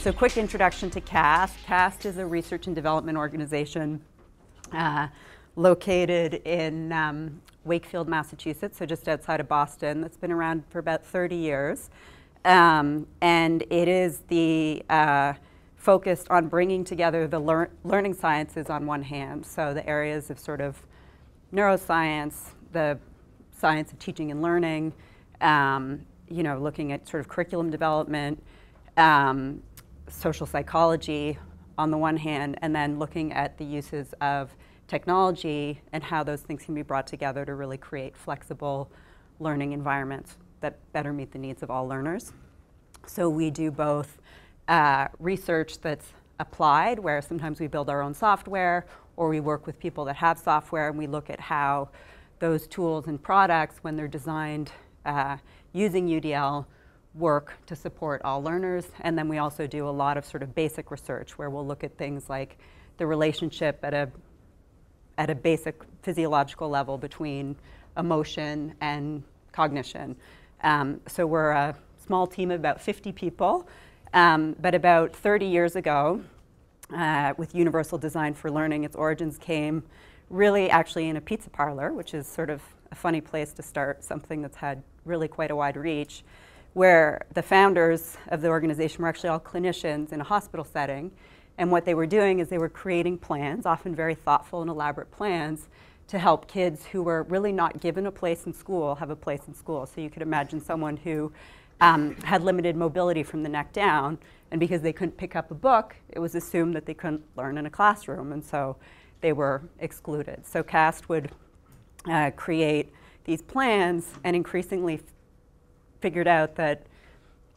So quick introduction to CAST. CAST is a research and development organization located in Wakefield, Massachusetts, so just outside of Boston. That's been around for about 30 years. And it is the focused on bringing together the learning sciences on one hand, so the areas of sort of neuroscience, the science of teaching and learning, you know, looking at sort of curriculum development, social psychology on the one hand, and then looking at the uses of technology and how those things can be brought together to really create flexible learning environments that better meet the needs of all learners. So we do both research that's applied, where sometimes we build our own software, or we work with people that have software, and we look at how those tools and products, when they're designed using UDL, work to support all learners. And then we also do a lot of sort of basic research, where we'll look at things like the relationship at a basic physiological level between emotion and cognition. So we're a small team of about 50 people, but about 30 years ago, with Universal Design for Learning, its origins came really actually in a pizza parlor, which is sort of a funny place to start something that's had really quite a wide reach, where the founders of the organization were actually all clinicians in a hospital setting. And what they were doing is they were creating plans, often very thoughtful and elaborate plans, to help kids who were really not given a place in school have a place in school. So you could imagine someone who had limited mobility from the neck down, and because they couldn't pick up a book, it was assumed that they couldn't learn in a classroom, and so they were excluded. So CAST would create these plans, and increasingly figured out that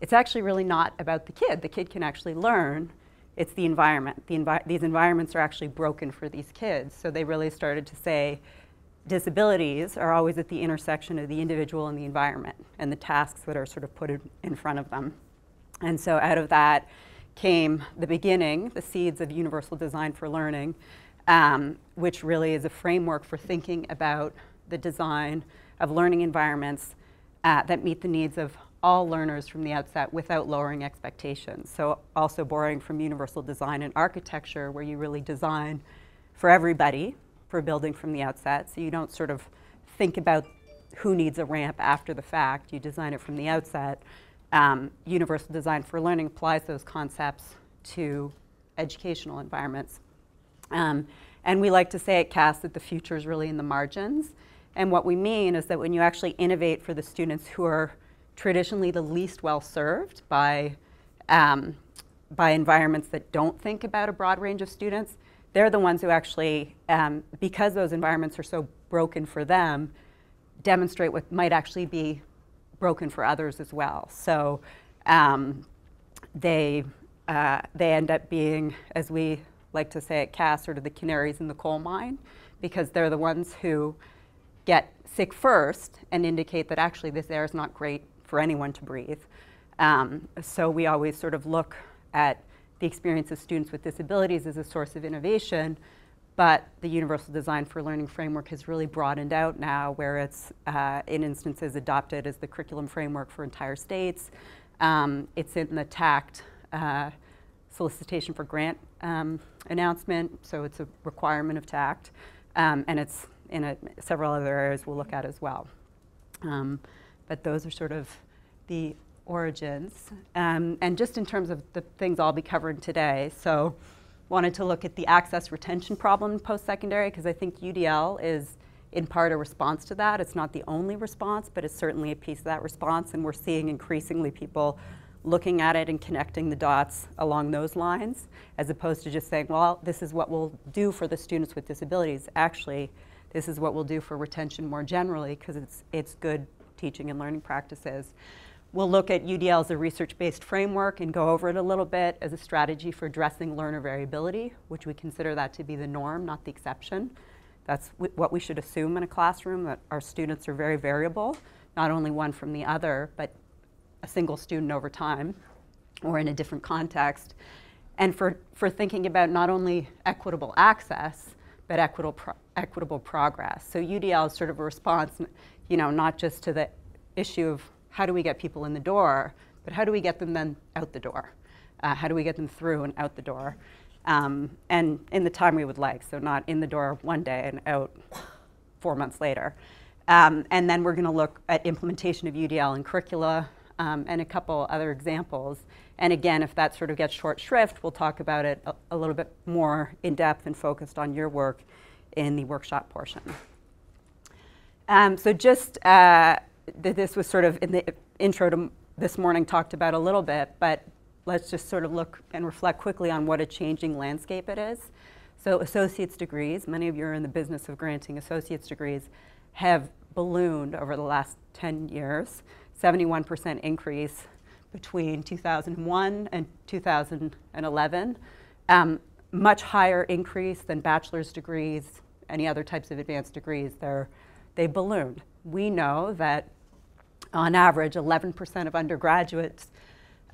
it's actually really not about the kid. The kid can actually learn. It's the environment. These environments are actually broken for these kids. So they really started to say disabilities are always at the intersection of the individual and the environment and the tasks that are sort of put in front of them. And so out of that came the beginning, the seeds of Universal Design for Learning, which really is a framework for thinking about the design of learning environments that meet the needs of all learners from the outset without lowering expectations. So also borrowing from universal design and architecture, where you really design for everybody for building from the outset. So you don't sort of think about who needs a ramp after the fact. You design it from the outset. Universal Design for Learning applies those concepts to educational environments. And we like to say at CAST that the future is really in the margins. And what we mean is that when you actually innovate for the students who are traditionally the least well served by environments that don't think about a broad range of students, they're the ones who actually, because those environments are so broken for them, demonstrate what might actually be broken for others as well. So they end up being, as we like to say at CAST, sort of the canaries in the coal mine, because they're the ones who get sick first and indicate that actually this air is not great for anyone to breathe. So we always sort of look at the experience of students with disabilities as a source of innovation, but the Universal Design for Learning framework has really broadened out now, where it's in instances adopted as the curriculum framework for entire states. It's in the TACT solicitation for grant announcement, so it's a requirement of TACT, and it's in several other areas we'll look at as well. But those are sort of the origins. And just in terms of the things I'll be covering today, so wanted to look at the access retention problem in post-secondary, because I think UDL is in part a response to that. It's not the only response, but it's certainly a piece of that response, and we're seeing increasingly people looking at it and connecting the dots along those lines, as opposed to just saying, well, this is what we'll do for the students with disabilities. Actually, this is what we'll do for retention more generally, because it's good teaching and learning practices. We'll look at UDL as a research-based framework and go over it a little bit as a strategy for addressing learner variability, which we consider that to be the norm, not the exception. That's what we should assume in a classroom, that our students are very variable, not only one from the other, but a single student over time or in a different context. And for thinking about not only equitable access, but equitable progress. So UDL is sort of a response, you know, not just to the issue of how do we get people in the door, but how do we get them then out the door? How do we get them through and out the door? And in the time we would like, so not in the door one day and out 4 months later. And then we're going to look at implementation of UDL in curricula and a couple other examples. And again, if that sort of gets short shrift, we'll talk about it a little bit more in depth and focused on your work in the workshop portion. So just, this was sort of in the intro to this morning talked about a little bit, but let's just sort of look and reflect quickly on what a changing landscape it is. So associate's degrees, many of you are in the business of granting associate's degrees, have ballooned over the last 10 years, 71% increase between 2001 and 2011, much higher increase than bachelor's degrees, any other types of advanced degrees. They ballooned. We know that on average, 11% of undergraduates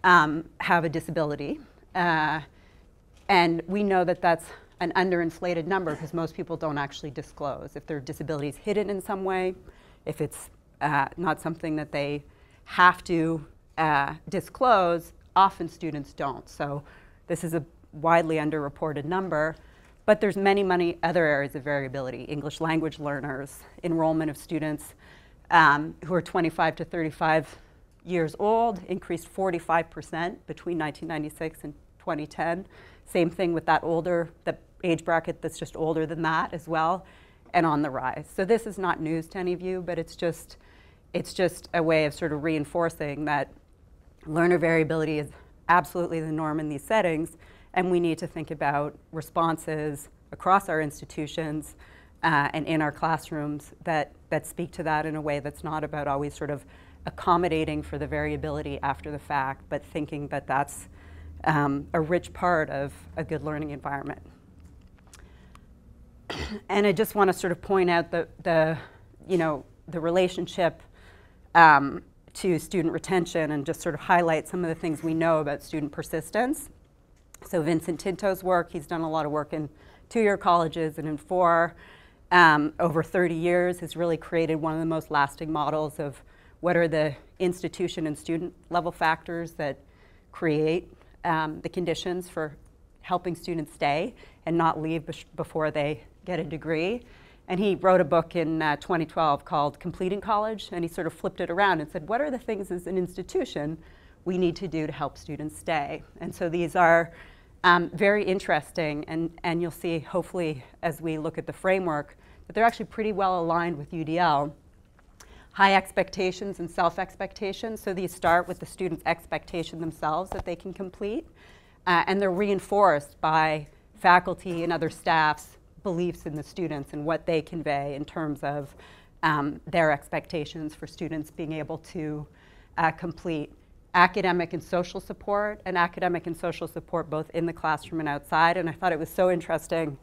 have a disability. And we know that that's an underinflated number because most people don't actually disclose. If their disability is hidden in some way, if it's not something that they have to disclose, often students don't. So this is a widely underreported number. But there's many, many other areas of variability. English language learners, enrollment of students who are 25 to 35 years old increased 45% between 1996 and 2010. Same thing with that older, the age bracket that's just older than that as well, and on the rise. So this is not news to any of you, but it's just a way of sort of reinforcing that learner variability is absolutely the norm in these settings, and we need to think about responses across our institutions and in our classrooms that speak to that in a way that's not about always sort of accommodating for the variability after the fact, but thinking that that's a rich part of a good learning environment. And I just want to sort of point out the relationship to student retention and just sort of highlight some of the things we know about student persistence. So Vincent Tinto's work, he's done a lot of work in two-year colleges and in four over 30 years, has really created one of the most lasting models of what are the institution and student level factors that create the conditions for helping students stay and not leave before they get a degree. And he wrote a book in 2012 called Completing College, and he sort of flipped it around and said, what are the things as an institution we need to do to help students stay? And so these are very interesting, and you'll see, hopefully, as we look at the framework, that they're actually pretty well aligned with UDL. High expectations and self-expectations. So these start with the student's expectation themselves that they can complete. And they're reinforced by faculty and other staff's beliefs in the students and what they convey in terms of their expectations for students being able to complete. Academic and social support, and academic and social support both in the classroom and outside. And I thought it was so interesting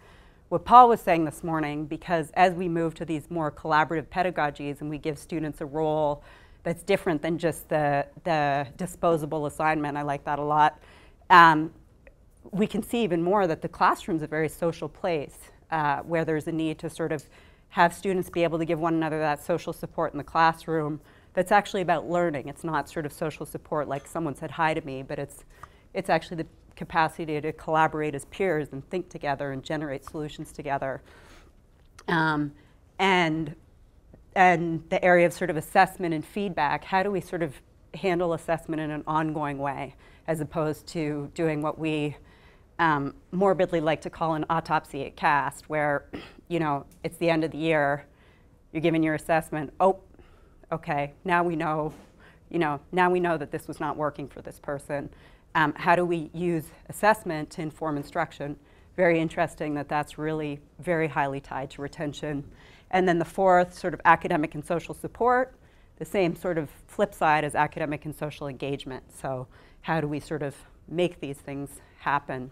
what Paul was saying this morning, because as we move to these more collaborative pedagogies and we give students a role that's different than just the disposable assignment, I like that a lot, we can see even more that the classroom's a very social place where there's a need to sort of have students be able to give one another that social support in the classroom that's actually about learning. It's not sort of social support like someone said hi to me, but it's actually the capacity to collaborate as peers and think together and generate solutions together. And the area of sort of assessment and feedback, how do we sort of handle assessment in an ongoing way as opposed to doing what we morbidly like to call an autopsy at CAST, where it's the end of the year, you're given your assessment, oh, okay, now we know, now we know that this was not working for this person. How do we use assessment to inform instruction? Very interesting that that's really very highly tied to retention. And then the fourth, sort of academic and social support, the same sort of flip side as academic and social engagement. So how do we sort of make these things happen?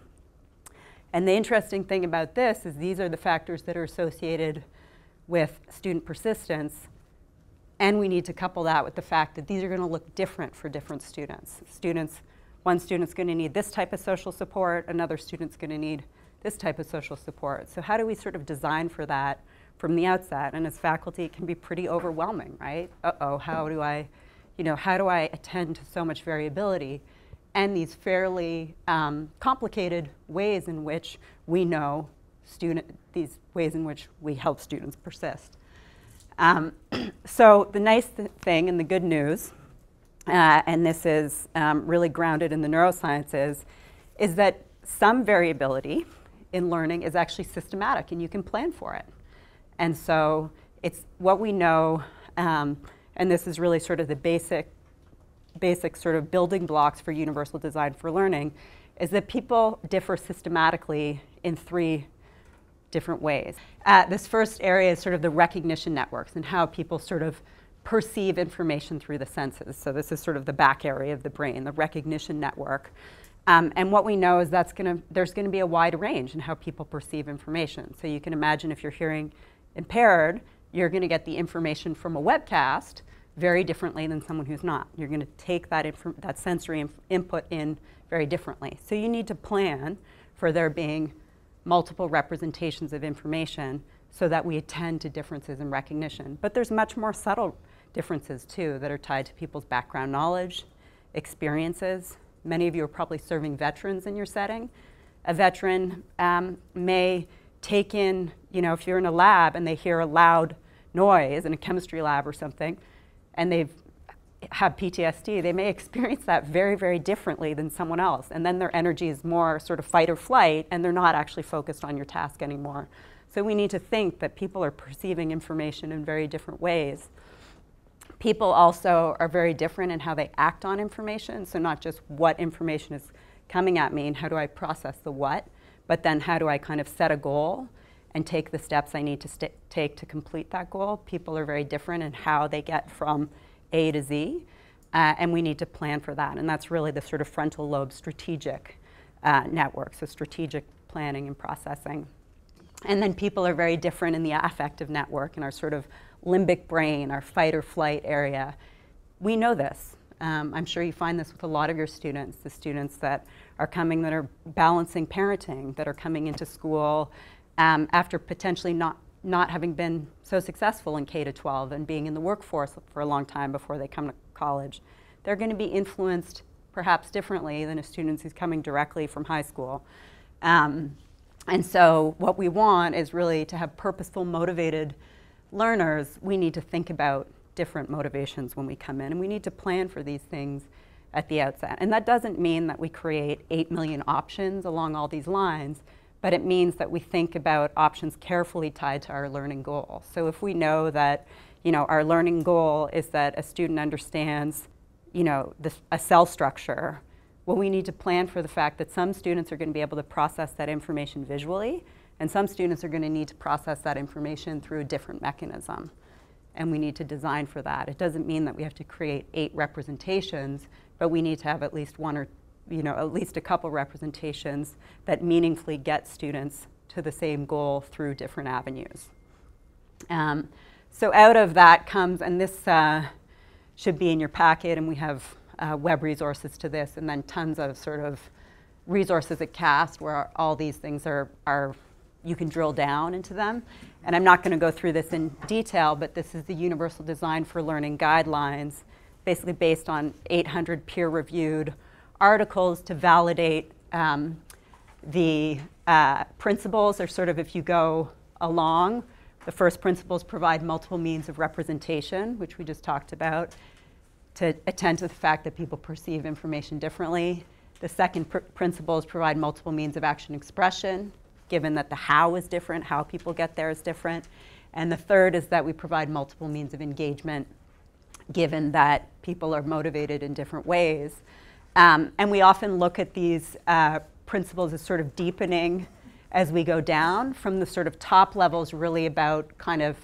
And the interesting thing about this is these are the factors that are associated with student persistence. And we need to couple that with the fact that these are going to look different for different students. One student's going to need this type of social support. Another student's going to need this type of social support. So how do we sort of design for that from the outset? And as faculty, it can be pretty overwhelming, right? How do I attend to so much variability? and these fairly complicated ways in which we know these ways in which we help students persist. So the nice thing and the good news, and this is really grounded in the neurosciences, is that some variability in learning is actually systematic, and you can plan for it. And so it's what we know, and this is really sort of the basic sort of building blocks for universal design for learning, is that people differ systematically in three different ways. This first area is sort of the recognition networks and how people sort of perceive information through the senses. So this is sort of the back area of the brain, the recognition network. And what we know is that's there's going to be a wide range in how people perceive information. So you can imagine if you're hearing impaired, you're going to get the information from a webcast very differently than someone who's not. You're going to take that sensory input in very differently. So you need to plan for there being multiple representations of information so that we attend to differences in recognition. But there's much more subtle differences, too, that are tied to people's background knowledge, experiences. Many of you are probably serving veterans in your setting. A veteran may take in, you know, if you're in a lab and they hear a loud noise in a chemistry lab or something, and they've had PTSD, they may experience that very, very differently than someone else. And then their energy is more sort of fight or flight, and they're not actually focused on your task anymore. So we need to think that people are perceiving information in very different ways. People also are very different in how they act on information. So not just what information is coming at me and how do I process the what, but then how do I kind of set a goal and take the steps I need to take to complete that goal. People are very different in how they get from A to Z, and we need to plan for that. And that's really the sort of frontal lobe strategic network, so strategic planning and processing. And then people are very different in the affective network, in our sort of limbic brain, our fight or flight area. We know this. I'm sure you find this with a lot of your students, the students that are coming that are balancing parenting, that are coming into school after potentially not having been so successful in K to 12 and being in the workforce for a long time before they come to college. They're going to be influenced perhaps differently than a student who's coming directly from high school. And so what we want is really to have purposeful, motivated learners. We need to think about different motivations when we come in, and we need to plan for these things at the outset. And that doesn't mean that we create 8 million options along all these lines, but it means that we think about options carefully tied to our learning goal. So if we know that, you know, our learning goal is that a student understands, you know, a cell structure, well, we need to plan for the fact that some students are going to be able to process that information visually, and some students are going to need to process that information through a different mechanism. And we need to design for that. It doesn't mean that we have to create 8 representations, but we need to have at least one or, you know, at least a couple representations that meaningfully get students to the same goal through different avenues. So out of that comes, and this should be in your packet, and we have web resources to this, and then tons of sort of resources at CAST where all these things are you can drill down into them. And I'm not going to go through this in detail, but this is the Universal Design for Learning Guidelines, basically based on 800 peer-reviewed articles to validate the principles. They're sort of, if you go along, the first principles provide multiple means of representation, which we just talked about, to attend to the fact that people perceive information differently. The second principles provide multiple means of action expression, given that the how is different, how people get there is different. And the third is that we provide multiple means of engagement, given that people are motivated in different ways. And we often look at these principles as sort of deepening as we go down. From the sort of top levels, really about kind of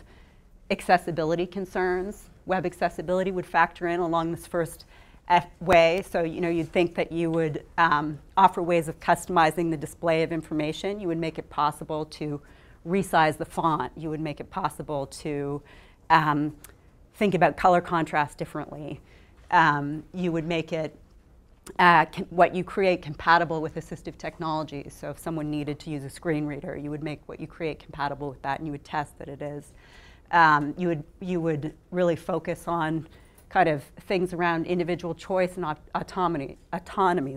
accessibility concerns. Web accessibility would factor in along this first way. So, you know, you'd think that you would offer ways of customizing the display of information. You would make it possible to resize the font. You would make it possible to think about color contrast differently. You would make it what you create compatible with assistive technology. So if someone needed to use a screen reader, you would make what you create compatible with that, and you would test that it is. You would really focus on kind of things around individual choice and autonomy.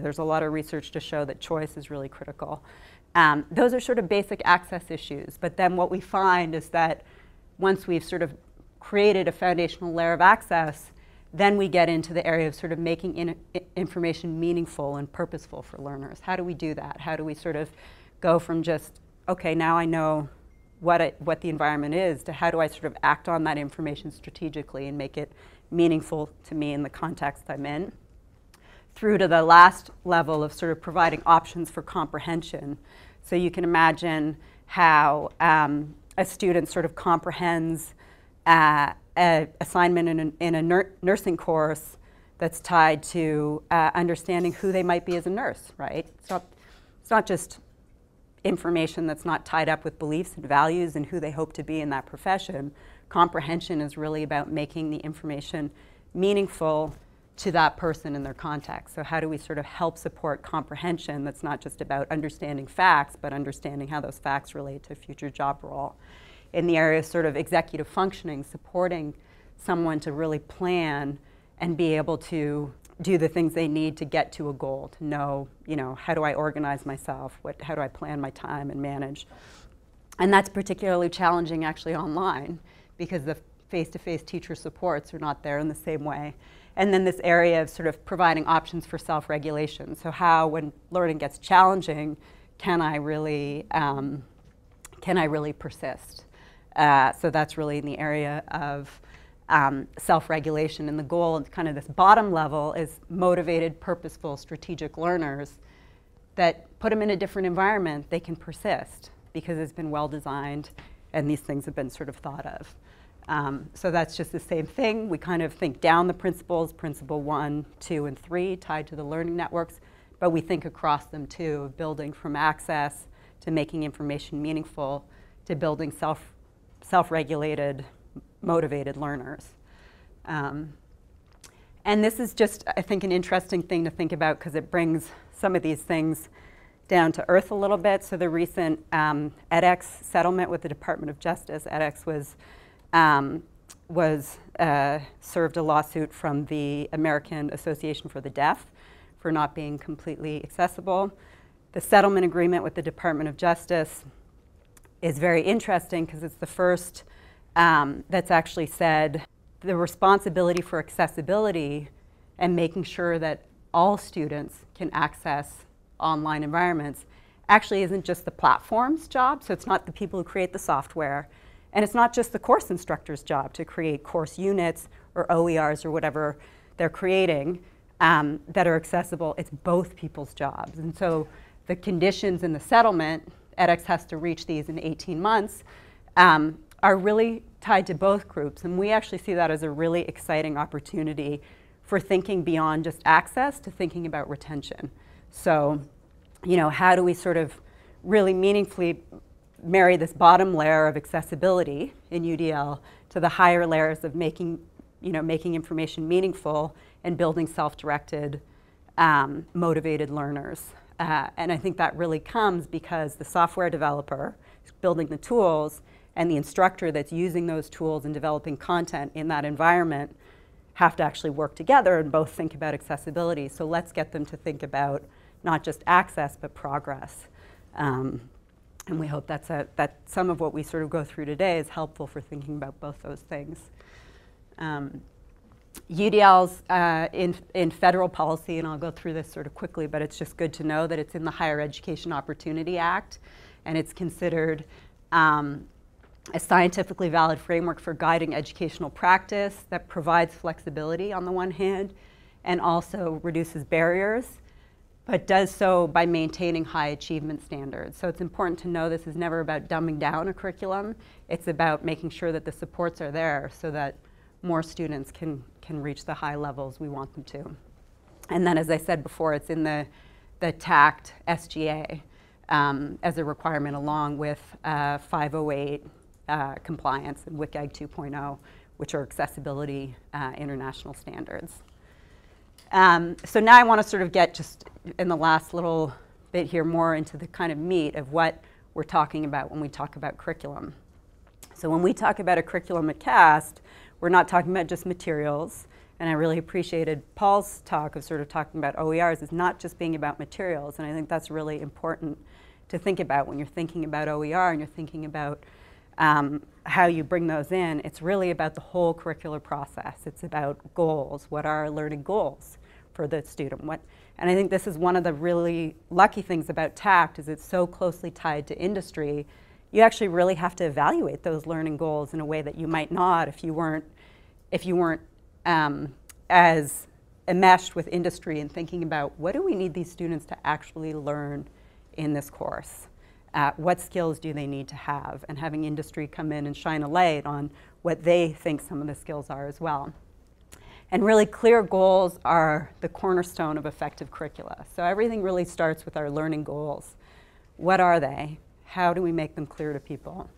There's a lot of research to show that choice is really critical. Those are sort of basic access issues, but then what we find is that once we've sort of created a foundational layer of access, then we get into the area of sort of making information meaningful and purposeful for learners. How do we do that? How do we sort of go from just, okay, now I know what the environment is, to how do I sort of act on that information strategically and make it meaningful to me in the context I'm in, through to the last level of sort of providing options for comprehension. So you can imagine how a student sort of comprehends an assignment in a nursing course that's tied to understanding who they might be as a nurse, right? It's not just information that's not tied up with beliefs and values and who they hope to be in that profession. Comprehension is really about making the information meaningful to that person in their context. So how do we sort of help support comprehension that's not just about understanding facts, but understanding how those facts relate to future job role? In the area of sort of executive functioning, supporting someone to really plan and be able to do the things they need to get to a goal, to know, you know, how do I organize myself, how do I plan my time and manage? And that's particularly challenging actually online, because the face-to-face teacher supports are not there in the same way. And then this area of sort of providing options for self-regulation. So how, when learning gets challenging, can I really persist? So that's really in the area of self-regulation. And the goal, kind of this bottom level, is motivated, purposeful, strategic learners that, put them in a different environment, they can persist because it's been well designed and these things have been sort of thought of. So that's just the same thing. We kind of think down the principles, principle 1, 2, and 3, tied to the learning networks, but we think across them too, of building from access to making information meaningful to building self-regulated, motivated learners. And this is just, I think, an interesting thing to think about because it brings some of these things down to earth a little bit. So the recent edX settlement with the Department of Justice, edX served a lawsuit from the American Association for the Deaf for not being completely accessible. The settlement agreement with the Department of Justice is very interesting because it's the first that's actually said the responsibility for accessibility and making sure that all students can access online environments actually isn't just the platform's job. So it's not the people who create the software. And it's not just the course instructor's job to create course units or OERs or whatever they're creating that are accessible. It's both people's jobs. And so the conditions in the settlement, edX has to reach these in 18 months, are really tied to both groups. And we actually see that as a really exciting opportunity for thinking beyond just access to thinking about retention. So, you know, how do we sort of really meaningfully marry this bottom layer of accessibility in UDL to the higher layers of making information meaningful and building self-directed, motivated learners. And I think that really comes because the software developer is building the tools and the instructor that's using those tools and developing content in that environment have to actually work together and both think about accessibility. So let's get them to think about not just access, but progress. And we hope that some of what we sort of go through today is helpful for thinking about both those things. UDL's in federal policy, and I'll go through this sort of quickly, but it's just good to know that it's in the Higher Education Opportunity Act, and it's considered a scientifically valid framework for guiding educational practice that provides flexibility on the one hand and also reduces barriers, but does so by maintaining high achievement standards. So it's important to know this is never about dumbing down a curriculum. It's about making sure that the supports are there so that more students can reach the high levels we want them to. And then, as I said before, it's in the TACT SGA as a requirement along with 508 compliance and WCAG 2.0, which are accessibility international standards. So now I want to sort of get just in the last little bit here more into the kind of meat of what we're talking about when we talk about curriculum. So when we talk about a curriculum at CAST, we're not talking about just materials And I really appreciated Paul's talk of sort of talking about OERs as not just being about materials. And I think that's really important to think about when you're thinking about OER and you're thinking about how you bring those in. It's really about the whole curricular process. It's about goals. What are our learning goals for the student? And I think this is one of the really lucky things about TACT is it's so closely tied to industry. You actually really have to evaluate those learning goals in a way that you might not if you weren't as enmeshed with industry and thinking about what do we need these students to actually learn in this course? What skills do they need to have? And having industry come in and shine a light on what they think some of the skills are as well. And really clear goals are the cornerstone of effective curricula. So everything really starts with our learning goals. What are they? How do we make them clear to people?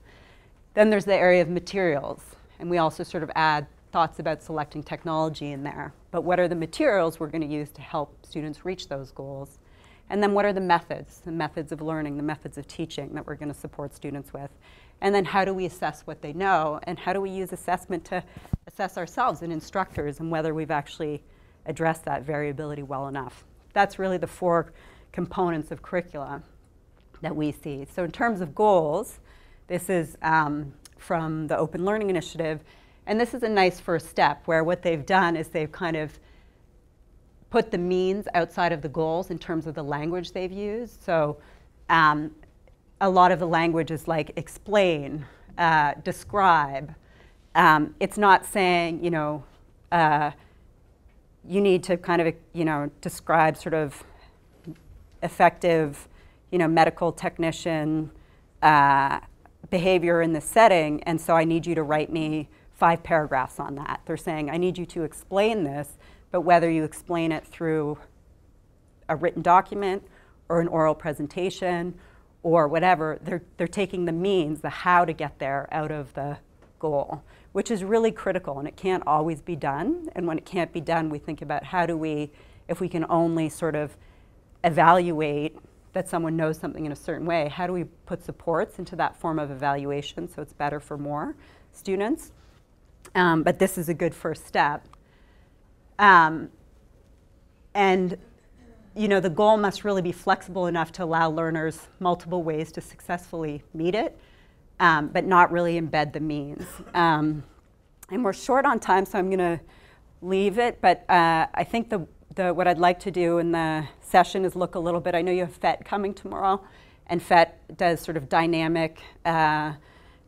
Then there's the area of materials. And we also sort of add thoughts about selecting technology in there. But what are the materials we're going to use to help students reach those goals? And then what are the methods of learning, the methods of teaching that we're going to support students with? And then how do we assess what they know? And how do we use assessment to assess ourselves and instructors and whether we've actually addressed that variability well enough? That's really the four components of curricula that we see. So in terms of goals, this is from the Open Learning Initiative. And this is a nice first step where what they've done is they've kind of put the means outside of the goals in terms of the language they've used. So a lot of the language is like explain, describe. It's not saying, you know, you need to kind of, you know, describe sort of effective, you know, medical technician behavior in the setting, and so I need you to write me 5 paragraphs on that. They're saying, I need you to explain this, but whether you explain it through a written document or an oral presentation or whatever, they're taking the means, the how to get there out of the goal, which is really critical, and it can't always be done. And when it can't be done, we think about how do we, if we can only sort of evaluate that someone knows something in a certain way, how do we put supports into that form of evaluation so it's better for more students? But this is a good first step. And you know, the goal must really be flexible enough to allow learners multiple ways to successfully meet it, but not really embed the means. And we're short on time, so I'm going to leave it. But I think what I'd like to do in the session is look a little bit. I know you have FET coming tomorrow, and FET does sort of dynamic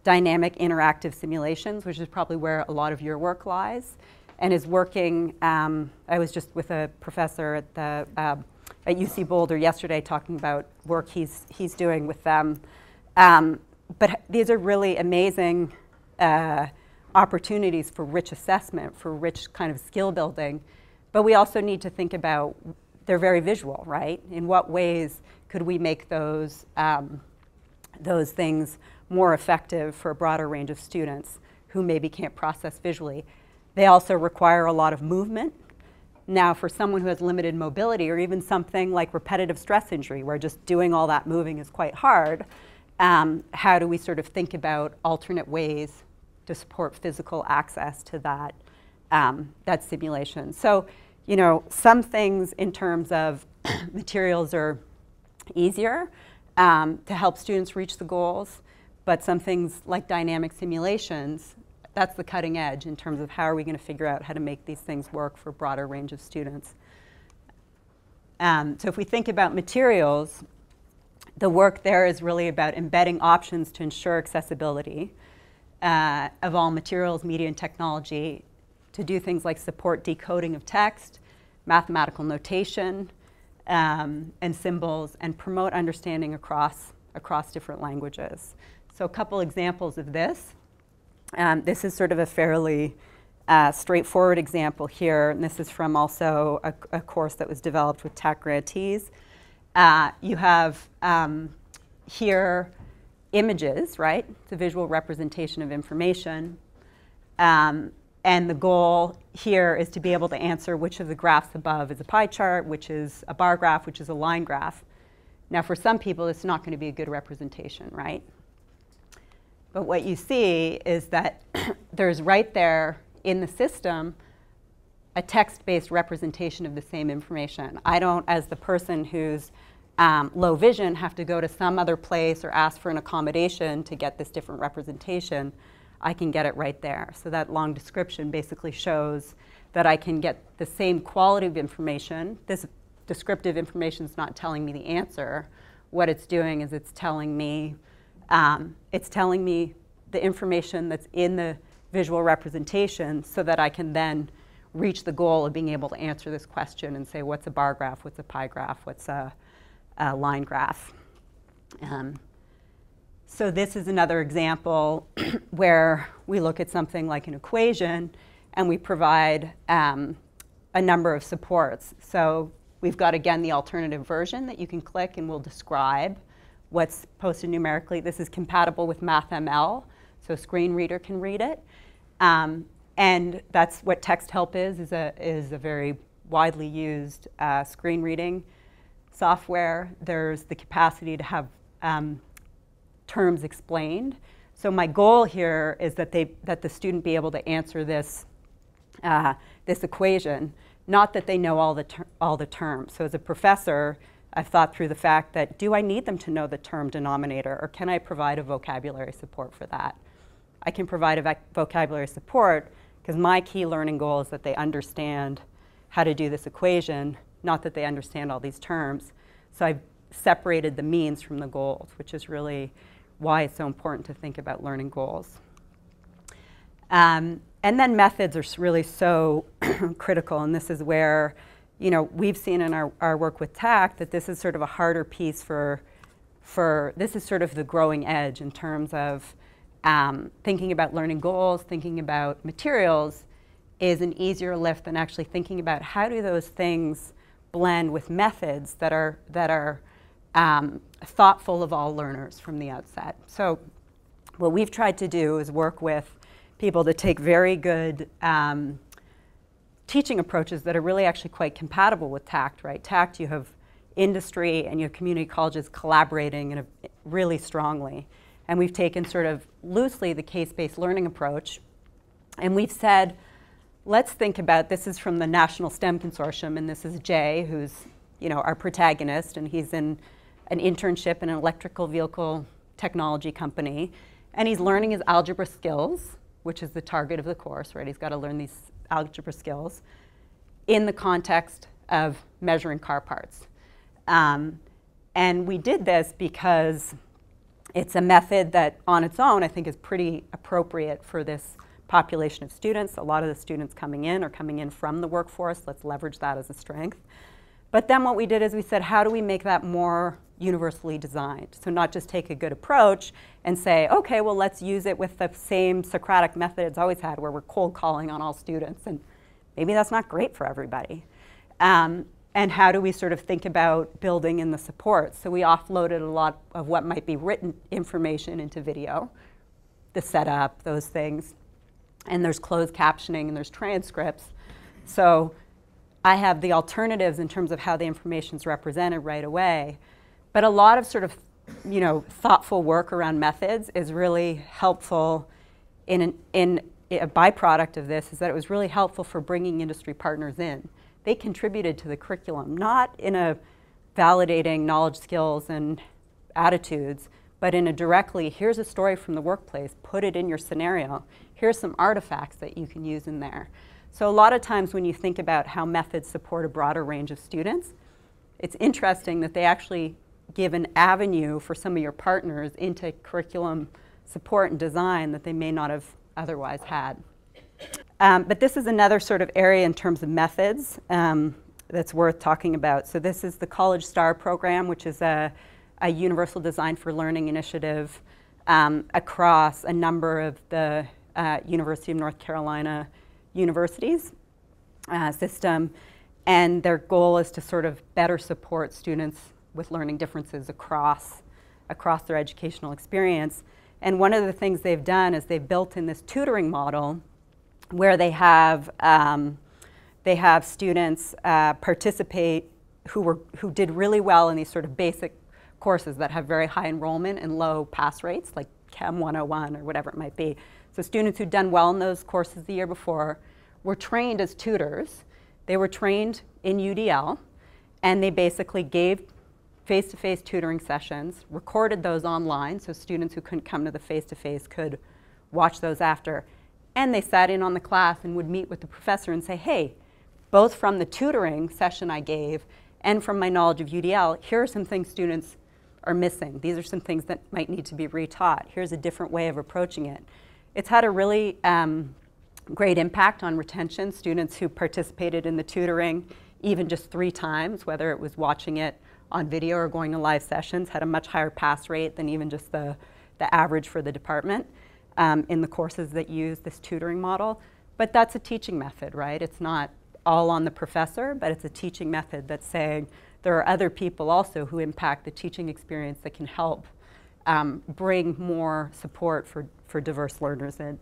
interactive simulations, which is probably where a lot of your work lies. And is working, I was just with a professor at UC Boulder yesterday talking about work he's doing with them. But these are really amazing opportunities for rich assessment, for rich kind of skill building. But we also need to think about, they're very visual, right? In what ways could we make those things more effective for a broader range of students who maybe can't process visually? They also require a lot of movement. Now, for someone who has limited mobility or even something like repetitive stress injury, where just doing all that moving is quite hard, how do we sort of think about alternate ways to support physical access to that simulation? So, you know, some things in terms of materials are easier to help students reach the goals, but some things like dynamic simulations, that's the cutting edge in terms of how are we going to figure out how to make these things work for a broader range of students. So if we think about materials, the work there is really about embedding options to ensure accessibility of all materials, media, and technology, to do things like support decoding of text, mathematical notation, and symbols, and promote understanding across different languages. So a couple examples of this. This is sort of a fairly straightforward example here, and this is from also a course that was developed with TACT grantees. You have here images, right? It's a visual representation of information. And the goal here is to be able to answer which of the graphs above is a pie chart, which is a bar graph, which is a line graph. Now, for some people, it's not going to be a good representation, right? But what you see is that there's right there in the system a text-based representation of the same information. I don't, as the person who's low vision, have to go to some other place or ask for an accommodation to get this different representation. I can get it right there. So that long description basically shows that I can get the same quality of information. This descriptive information is not telling me the answer. What it's doing is it's telling me the information that's in the visual representation so that I can then reach the goal of being able to answer this question and say, what's a bar graph, what's a pie graph, what's a line graph. So this is another example where we look at something like an equation and we provide a number of supports. So we've got, again, the alternative version that you can click and we'll describe what's posted numerically. This is compatible with MathML, so a screen reader can read it. And that's what TextHelp is a very widely used screen reading software. There's the capacity to have terms explained. So my goal here is that the student be able to answer this this equation, not that they know all the terms. So as a professor, I've thought through the fact that, do I need them to know the term denominator, or can I provide a vocabulary support for that? I can provide a vocabulary support because my key learning goal is that they understand how to do this equation, not that they understand all these terms. So I've separated the means from the goals, which is really why it's so important to think about learning goals. And then methods are really so critical, and this is where, you know, we've seen in our work with TACT that this is sort of a harder piece for this is sort of the growing edge in terms of thinking about learning goals, thinking about materials is an easier lift than actually thinking about how do those things blend with methods that are thoughtful of all learners from the outset. So what we've tried to do is work with people to take very good teaching approaches that are really actually quite compatible with TACT, right? TACT, you have industry and you have community colleges collaborating in really strongly. And we've taken sort of loosely the case-based learning approach. And we've said, let's think about, this is from the National STEM Consortium, and this is Jay, who's, you know, our protagonist, and he's in an internship in an electrical vehicle technology company. And he's learning his algebra skills, which is the target of the course, right? He's got to learn these algebra skills in the context of measuring car parts. And we did this because it's a method that on its own I think is pretty appropriate for this population of students. A lot of the students coming in are coming in from the workforce. Let's leverage that as a strength. But then what we did is we said, how do we make that more universally designed? So not just take a good approach and say, okay, well, let's use it with the same Socratic method it's always had where we're cold calling on all students, and maybe that's not great for everybody. And how do we sort of think about building in the support? So we offloaded a lot of what might be written information into video, the setup, those things, and there's closed captioning and there's transcripts. So I have the alternatives in terms of how the information is represented right away. But a lot of sort of, you know, thoughtful work around methods is really helpful. In a byproduct of this is that it was really helpful for bringing industry partners in. They contributed to the curriculum, not in a validating knowledge, skills, and attitudes, but in a directly, here's a story from the workplace, put it in your scenario. Here's some artifacts that you can use in there. So a lot of times when you think about how methods support a broader range of students, it's interesting that they actually give an avenue for some of your partners into curriculum support and design that they may not have otherwise had. But this is another sort of area in terms of methods that's worth talking about. So this is the College STAR program, which is a Universal Design for Learning initiative across a number of the University of North Carolina universities system, and their goal is to sort of better support students with learning differences across their educational experience. And one of the things they've done is they've built in this tutoring model where they have students participate who did really well in these sort of basic courses that have very high enrollment and low pass rates, like Chem 101 or whatever it might be. So students who'd done well in those courses the year before were trained as tutors They were trained in UDL, and they basically gave face-to-face tutoring sessions, recorded those online so students who couldn't come to the face-to-face could watch those after. And they sat in on the class and would meet with the professor and say, hey, both from the tutoring session I gave and from my knowledge of UDL, here are some things students are missing. These are some things that might need to be retaught. Here's a different way of approaching it. It's had a really great impact on retention. Students who participated in the tutoring even just 3 times, whether it was watching it on video or going to live sessions, had a much higher pass rate than even just the average for the department in the courses that use this tutoring model. But that's a teaching method, right? It's not all on the professor, but it's a teaching method that's saying there are other people also who impact the teaching experience that can help bring more support for diverse learners in.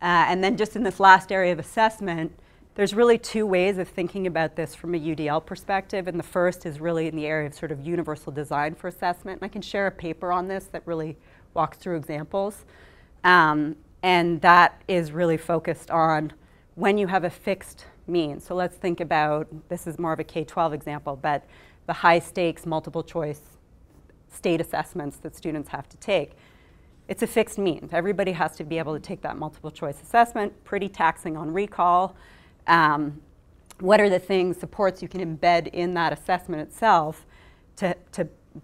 And then just in this last area of assessment, there's really 2 ways of thinking about this from a UDL perspective, and the first is really in the area of sort of universal design for assessment. And I can share a paper on this that really walks through examples, and that is really focused on when you have a fixed mean. So let's think about, this is more of a K-12 example, but the high stakes multiple choice state assessments that students have to take. It's a fixed mean. Everybody has to be able to take that multiple choice assessment, pretty taxing on recall. What are the things, supports you can embed in that assessment itself to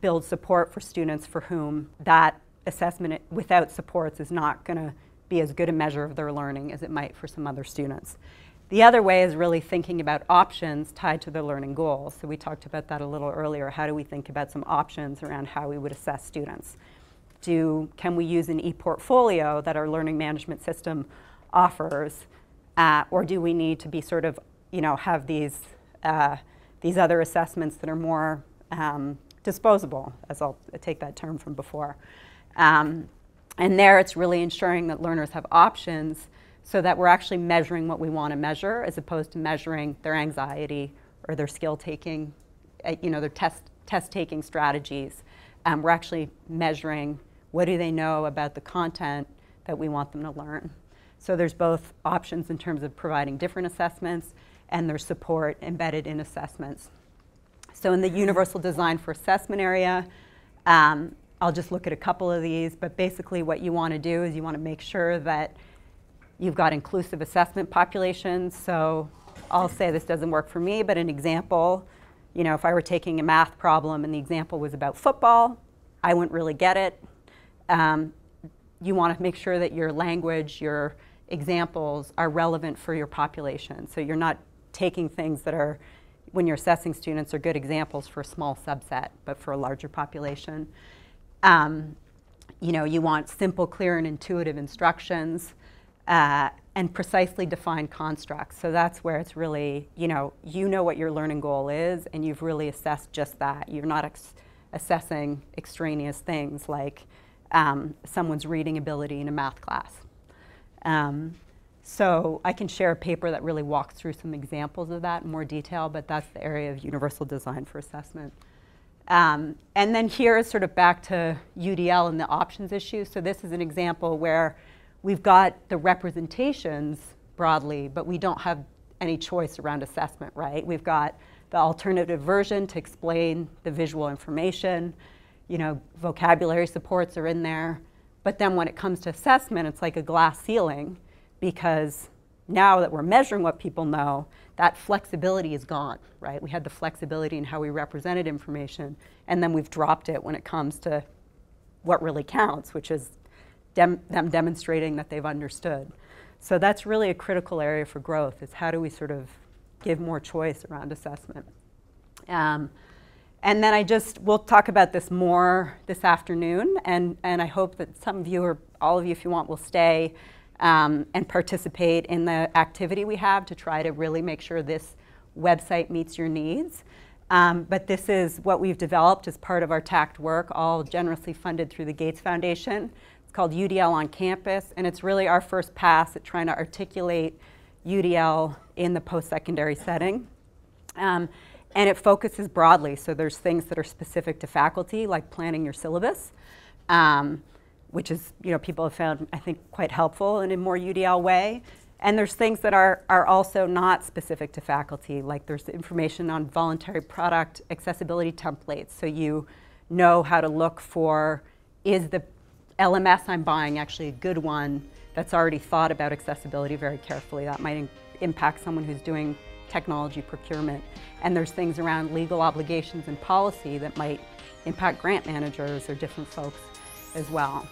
build support for students for whom that assessment without supports is not going to be as good a measure of their learning as it might for some other students. The other way is really thinking about options tied to their learning goals. So we talked about that a little earlier. How do we think about some options around how we would assess students? Can we use an e-portfolio that our learning management system offers? Or do we need to be sort of, you know, have these other assessments that are more disposable, as I'll take that term from before. And there it's really ensuring that learners have options so that we're actually measuring what we want to measure as opposed to measuring their anxiety or their skill taking, you know, their test taking strategies. We're actually measuring what do they know about the content that we want them to learn. So there's both options in terms of providing different assessments and their support embedded in assessments. So in the universal design for assessment area, I'll just look at a couple of these, but basically what you want to do is you want to make sure that you've got inclusive assessment populations. So I'll say this doesn't work for me, but an example, you know, if I were taking a math problem and the example was about football, I wouldn't really get it. You want to make sure that your language, your examples are relevant for your population. So you're not taking things that are, when you're assessing students, are good examples for a small subset, but for a larger population. You know, you want simple, clear, and intuitive instructions and precisely defined constructs. So that's where it's really, you know what your learning goal is, and you've really assessed just that. You're not assessing extraneous things like someone's reading ability in a math class. So I can share a paper that really walks through some examples of that in more detail, but that's the area of universal design for assessment. And then here is sort of back to UDL and the options issue. So this is an example where we've got the representations broadly, but we don't have any choice around assessment, right? We've got the alternative version to explain the visual information. You know, vocabulary supports are in there. But then when it comes to assessment, it's like a glass ceiling, because now that we're measuring what people know, that flexibility is gone, right? We had the flexibility in how we represented information, and then we've dropped it when it comes to what really counts, which is them demonstrating that they've understood. So that's really a critical area for growth, is how do we sort of give more choice around assessment. And then we'll talk about this more this afternoon, and I hope that some of you, or all of you if you want, will stay and participate in the activity we have to try to really make sure this website meets your needs. But this is what we've developed as part of our TACT work, all generously funded through the Gates Foundation. It's called UDL on Campus, and it's really our first pass at trying to articulate UDL in the post-secondary setting. And it focuses broadly, so there's things that are specific to faculty, like planning your syllabus, which is, people have found, I think, quite helpful in a more UDL way. And there's things that are also not specific to faculty, like there's the information on voluntary product accessibility templates, so you know how to look for, is the LMS I'm buying actually a good one that's already thought about accessibility very carefully? That might impact someone who's doing technology procurement. And there's things around legal obligations and policy that might impact grant managers or different folks as well.